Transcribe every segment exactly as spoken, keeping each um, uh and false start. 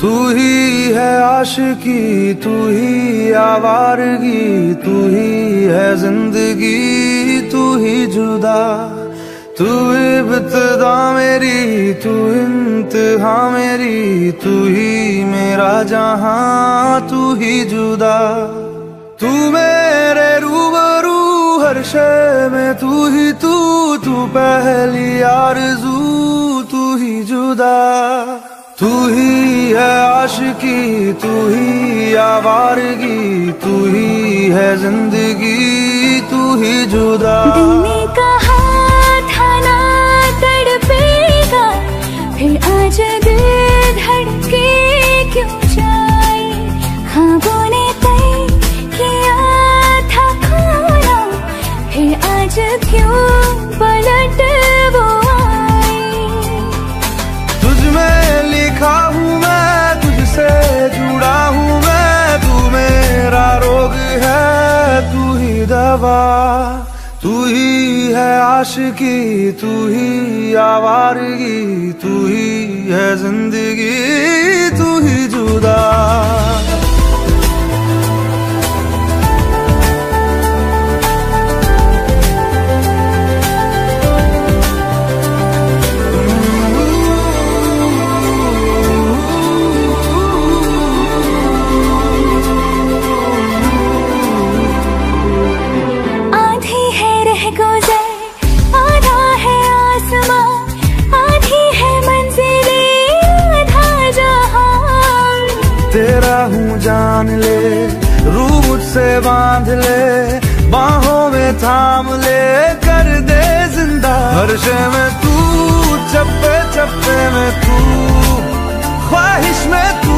तू ही है आशिकी, तू ही आवारगी, तू ही है जिंदगी, तू ही जुदा, तू इब्तिदा मेरी, तू इंतहा मेरी, तू ही मेरा जहां, तू ही जुदा, तू मेरे रूबरू हर शय में, तू ही तू, तू पहली आरज़ू, तू ही जुदा, तू ही है आशिकी, तू ही आवारगी, तू ही है जिंदगी, तू ही जुदा। दिल ने कहा था ना तड़पेगा, फिर आज दिल धड़के क्यों जाए, ख्वाबों ने तय किया था खाना, फिर आज क्यों पलट वो आए। तुझ में लिखा हूँ मैं, तुझसे जुड़ा हूँ मैं, तू मेरा रोग है, तू ही दवा, तू ही है आशिकी, तू ही आवारगी, तू ही है जिंदगी, तू ही जुदा। जान ले रू मुझसे बांध ले, बाहों में थाम ले, कर दे जिंदा, हर शय में तू, चप्पे चप्पे में तू, ख्वाहिश में तू,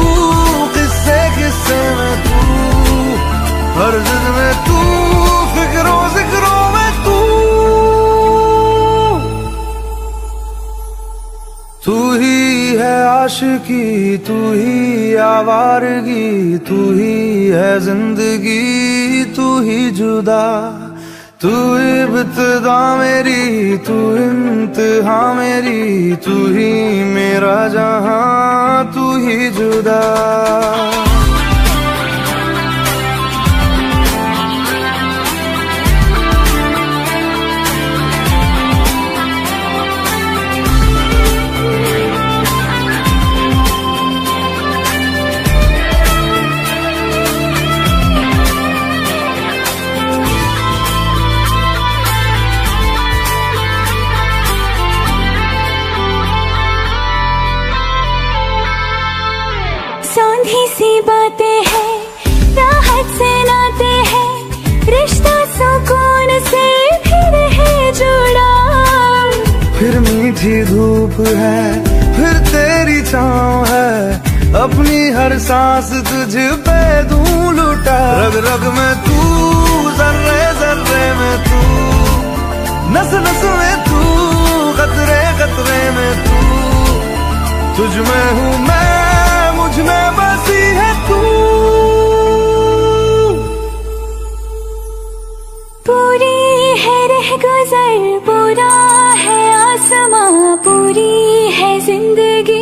किस्से किस्से में तू, हर जिद में तू, फिक्रों जिक्रों में तू, तू ही है आशिकी, तू ही आवारगी, तू ही है जिंदगी, तू ही जुदा, तू इब्तिदा मेरी, तू इंतहा मेरी, तू ही मेरा जहां, तू ही जुदा। सांधी सी बातें हैं, राहत से नाते हैं, रिश्ता सुकून से फिर है जुड़ा, फिर मीठी धूप है, फिर तेरी छाँव है, अपनी हर सांस तुझ पे दूं लुटा, रग रग में तू, जर्रे जर्रे में तू, नस नस में तू, कतरे कतरे में तू, तुझ में हूँ मैं, मुझ में बसी है तू, पूरी है रह गुजर, पूरा है आसमां, पूरी है जिंदगी,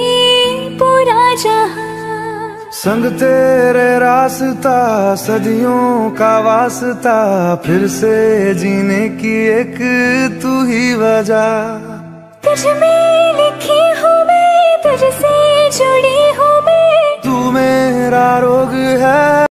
पूरा जहां, संग तेरे रास्ता, सदियों का वास्ता, फिर से जीने की एक तू ही वजह, तुझ में लिखी हूँ मैं, तुझसे जुड़ी हूँ मैं, तू मेरा रोग है।